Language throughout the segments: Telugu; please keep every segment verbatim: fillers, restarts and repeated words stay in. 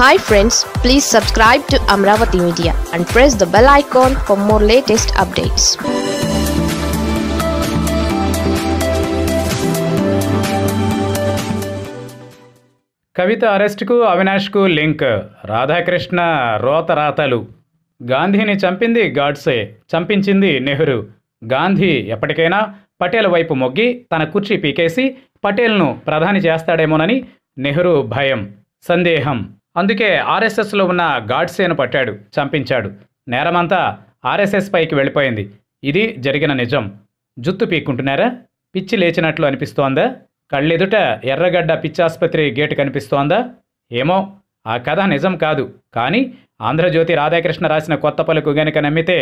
Hi friends, please subscribe to Amravati Media and press the bell icon for more latest updates. కవిత అరెస్టుకు అవినాష్కు లింక్. రాధాకృష్ణ రోతరాతలు. గాంధీని చంపింది గాడ్సే, చంపించింది నెహ్రూ. గాంధీ ఎప్పటికైనా పటేల్ వైపు మొగ్గి తన కుర్చీ పీకేసి పటేల్ను ప్రధాని చేస్తాడేమోనని నెహ్రూ భయం, సందేహం. అందుకే ఆర్ఎస్ఎస్లో ఉన్న గాడ్సేను పట్టాడు, చంపించాడు. నేరమంతా ఆర్ఎస్ఎస్ పైకి వెళ్ళిపోయింది. ఇది జరిగిన నిజం. జుత్తు పీక్కుంటున్నారా? పిచ్చి లేచినట్లు అనిపిస్తోందా? కళ్ళెదుట ఎర్రగడ్డ పిచ్చాసుపత్రి గేటు కనిపిస్తోందా? ఏమో, ఆ కథ నిజం కాదు. కానీ ఆంధ్రజ్యోతి రాధాకృష్ణ రాసిన కొత్త పలుకు గనుక నమ్మితే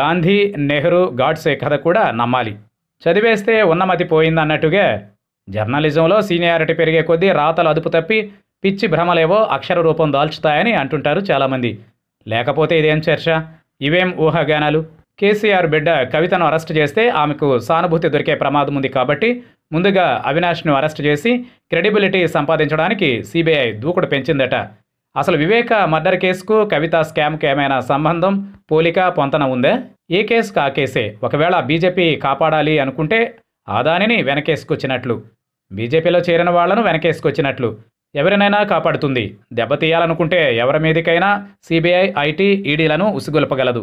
గాంధీ, నెహ్రూ, గాడ్సే కథ కూడా నమ్మాలి. చదివేస్తే ఉన్నమతి పోయిందన్నట్టుగా జర్నలిజంలో సీనియారిటీ పెరిగే కొద్దీ రాతలు అదుపు తప్పి పిచ్చి భ్రమలేవో అక్షర రూపం దాల్చుతాయని అంటుంటారు చాలామంది. లేకపోతే ఇదేం చర్చ, ఇవేం ఊహాగానాలు? కేసీఆర్ బిడ్డ కవితను అరెస్ట్ చేస్తే ఆమెకు సానుభూతి దొరికే ప్రమాదం ఉంది కాబట్టి ముందుగా అవినాష్ను అరెస్ట్ చేసి క్రెడిబిలిటీ సంపాదించడానికి సిబిఐ దూకుడు పెంచిందట. అసలు వివేక మర్డర్ కేసుకు కవిత స్కామ్కి ఏమైనా సంబంధం, పోలిక, పొంతన ఉందా? ఏ కేసుకు ఆ కేసే. ఒకవేళ బీజేపీ కాపాడాలి అనుకుంటే ఆదానిని వెనకేసుకొచ్చినట్లు, బీజేపీలో చేరిన వాళ్లను వెనకేసుకొచ్చినట్లు. ఎవరినైనా కాపాడుతుంది. దెబ్బతీయాలనుకుంటే ఎవరి మీదకైనా సిబిఐ, ఐటీ, ఈడీలను ఉసిగొల్పగలదు.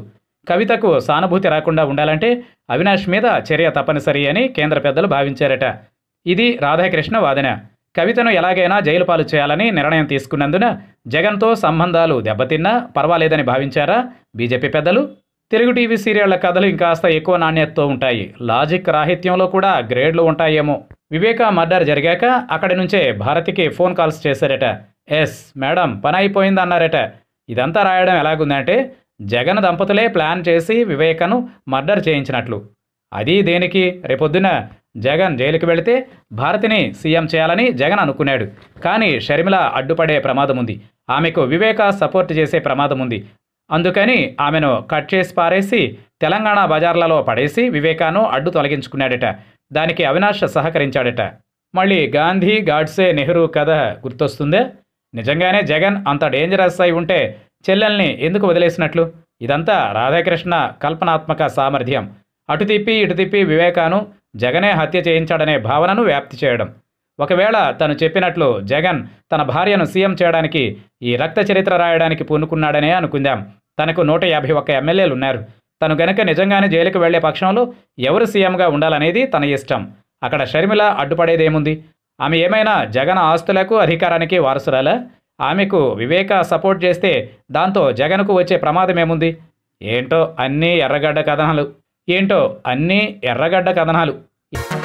కవితకు సానుభూతి రాకుండా ఉండాలంటే అవినాష్ మీద చర్య తప్పనిసరి అని కేంద్ర పెద్దలు భావించారట. ఇది రాధాకృష్ణ వాదన. కవితను ఎలాగైనా జైలు పాలు చేయాలని నిర్ణయం తీసుకున్నందున జగన్తో సంబంధాలు దెబ్బతిన్నా పర్వాలేదని భావించారా బీజేపీ పెద్దలు? తెలుగు టీవీ సీరియళ్ల కథలు ఇంకాస్త ఎక్కువ నాణ్యతతో ఉంటాయి. లాజిక్ రాహిత్యంలో కూడా గ్రేడ్లు ఉంటాయేమో. వివేకా మర్డర్ జరిగాక అక్కడి నుంచే భారతికి ఫోన్ కాల్స్ చేశారట. ఎస్ మేడం, పని అయిపోయింది అన్నారట. ఇదంతా రాయడం ఎలాగుందంటే జగన్ దంపతులే ప్లాన్ చేసి వివేకను మర్డర్ చేయించినట్లు. అది దేనికి? రేపొద్దున జగన్ జైలుకి వెళితే భారతిని సీఎం చేయాలని జగన్ అనుకున్నాడు. కానీ షర్మిల అడ్డుపడే ప్రమాదం ఉంది, ఆమెకు వివేక సపోర్ట్ చేసే ప్రమాదం ఉంది. అందుకని ఆమెను కట్ చేసి పారేసి తెలంగాణ బజార్లలో పడేసి వివేకాను అడ్డు తొలగించుకున్నాడట. దానికి అవినాష్ సహకరించాడట. మళ్ళీ గాంధీ, గాడ్సే, నెహ్రూ కథ గుర్తొస్తుందే. నిజంగానే జగన్ అంత డేంజరస్ అయి ఉంటే చెల్లెల్ని ఎందుకు వదిలేసినట్లు? ఇదంతా రాధాకృష్ణ కల్పనాత్మక సామర్థ్యం. అటు తిప్పి ఇటు తిప్పి వివేకాను జగనే హత్య చేయించాడనే భావనను వ్యాప్తి చేయడం. ఒకవేళ తను చెప్పినట్లు జగన్ తన భార్యను సీఎం చేయడానికి ఈ రక్త చరిత్ర రాయడానికి పూనుకున్నాడనే అనుకుందాం. తనకు నూట యాభై ఒక్క ఎమ్మెల్యేలు ఉన్నారు. తను గనక నిజంగానే జైలుకు వెళ్లే పక్షంలో ఎవరు సీఎంగా ఉండాలనేది తన ఇష్టం. అక్కడ షర్మిల అడ్డుపడేదేముంది? ఆమె ఏమైనా జగన్ ఆస్తులకు, అధికారానికి వారసురాలా? ఆమెకు వివేక సపోర్ట్ చేస్తే దాంతో జగన్కు వచ్చే ప్రమాదమేముంది? ఏంటో అన్నీ ఎర్రగడ్డ కథనాలు. ఏంటో అన్నీ ఎర్రగడ్డ కథనాలు